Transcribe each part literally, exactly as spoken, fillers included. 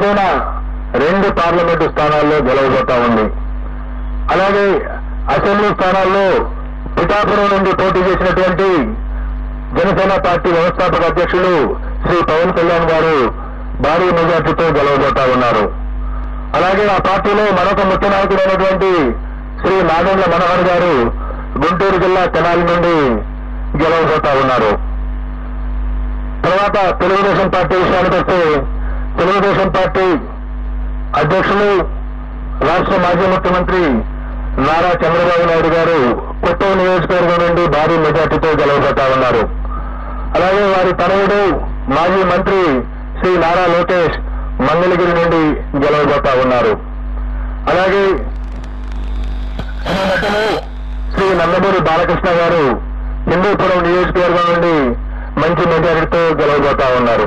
జనసేన రెండు పార్లమెంటు స్థానాల్లో గెలవబోతా ఉంది. అలాగే అసెంబ్లీ స్థానాల్లో పిఠాపురం నుండి పోటీ చేసినటువంటి జనసేన పార్టీ వ్యవస్థాపక అధ్యక్షులు శ్రీ పవన్ కళ్యాణ్ గారు భారీ మెజార్టీతో గెలవబోతా ఉన్నారు. అలాగే ఆ పార్టీలో మరొక ముఖ్య నాయకుడైనటువంటి శ్రీ నాగేంద్ర మనోహర్ గారు గుంటూరు జిల్లా తెనాలి నుండి గెలవబోతా ఉన్నారు. తర్వాత తెలుగుదేశం పార్టీ విషయానికి వస్తే తెలుగుదేశం పార్టీ అధ్యక్షులు రాష్ట్ర మాజీ ముఖ్యమంత్రి నారా చంద్రబాబు నాయుడు గారు కొత్త నియోజకవర్గం నుండి భారీ మెజార్టీతో గెలవబోతా ఉన్నారు. అలాగే వారి తనయుడు మాజీ మంత్రి శ్రీ నారా లోకేష్ మంగళగిరి నుండి గెలవబోతా ఉన్నారు. అలాగే శ్రీ నందమూరి బాలకృష్ణ గారు హిందూపురం నియోజకవర్గం నుండి మంచి మెజారిటీతో గెలవబోతా ఉన్నారు.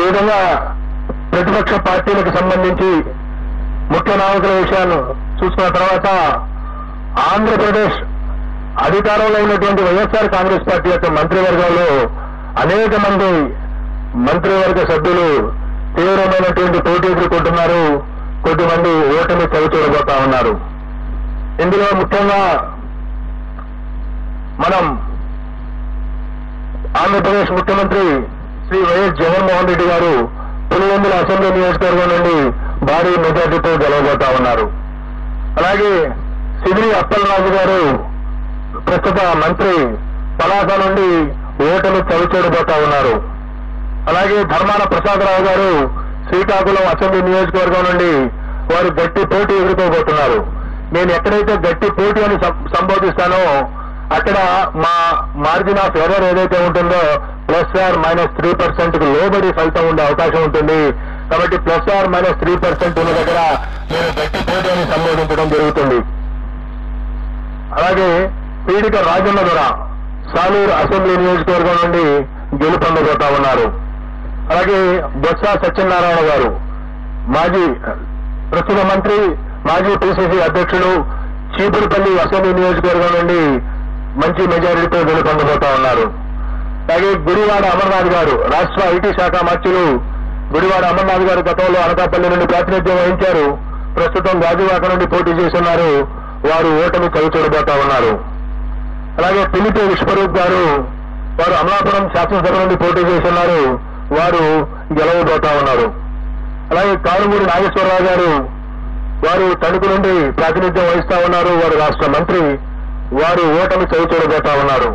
ఈ విధంగా ప్రతిపక్ష పార్టీలకు సంబంధించి ముఖ్య నాయకుల విషయాలు చూసుకున్న తర్వాత ఆంధ్రప్రదేశ్ అధికారంలో ఉన్నటువంటి వైఎస్ఆర్ కాంగ్రెస్ పార్టీ యొక్క మంత్రివర్గంలో అనేక మంది మంత్రివర్గ సభ్యులు తీవ్రమైనటువంటి పోటీ ఎదుర్కొంటున్నారు. కొద్దిమంది ఓటమి చవి చూడబోతా ఉన్నారు. ఇందులో ముఖ్యంగా మనం ఆంధ్రప్రదేశ్ ముఖ్యమంత్రి శ్రీ వైఎస్ జగన్మోహన్ రెడ్డి గారు పులివెందుల అసెంబ్లీ నియోజకవర్గం నుండి భారీ మెజార్టీతో గెలవబోతా ఉన్నారు. అలాగే సిబిరి అప్పలరాజు గారు ప్రస్తుత మంత్రి పలాస నుండి ఓటమి చవిచూడబోతా ఉన్నారు. అలాగే ధర్మాల ప్రసాద్ గారు శ్రీకాకుళం అసెంబ్లీ నియోజకవర్గం నుండి వారు గట్టి పోటీ ఎదుర్కోబోతున్నారు. నేను ఎక్కడైతే గట్టి పోటీ అని సంబోధిస్తానో అక్కడ మా మార్జిన్ ఆఫ్ ఎర్రర్ ఏదైతే ఉంటుందో plus or minus three percent కు లోబడి ఫలితం ఉండే అవకాశం ఉంటుంది. కాబట్టి plus or minus three percent ఉన్న దగ్గర నేను గట్టి పోటీ అని సంబోధించడం జరుగుతుంది. అలాగే పీడిక రాజన్న ద్వారా సాలూరు అసెంబ్లీ నియోజకవర్గం నుండి గెలుపొందబోతా ఉన్నారు. అలాగే దొత్సా సత్యనారాయణ గారు మాజీ ప్రస్తుత మంత్రి మాజీ పిసిసి అధ్యక్షుడు చీపురుపల్లి అసెంబ్లీ నియోజకవర్గం నుండి మంచి మెజారిటీతో గెలుపొందబోతా ఉన్నారు. అలాగే గుడివాడ అమర్నాథ్ గారు రాష్ట్ర ఐటీ శాఖ మంత్రులు గుడివాడ అమర్నాథ్ గారు గతంలో అనకాపల్లి నుండి ప్రాతినిధ్యం వహించారు. ప్రస్తుతం గాజువాక నుండి పోటీ చేస్తున్నారు. వారు ఓటమి చవిచూడబోతా ఉన్నారు. అలాగే పిలిటీ విశ్వరూప్ గారు వారు అమలాపురం శాసనసభ నుండి పోటీ చేస్తున్నారు. వారు గెలవబోతా ఉన్నారు. అలాగే కాలమూరి నాగేశ్వరరావు గారు వారు తణుకు నుండి ప్రాతినిధ్యం వహిస్తా ఉన్నారు. వారు రాష్ట్ర మంత్రి. వారు ఓటమి చవిచూడబోతా ఉన్నారు.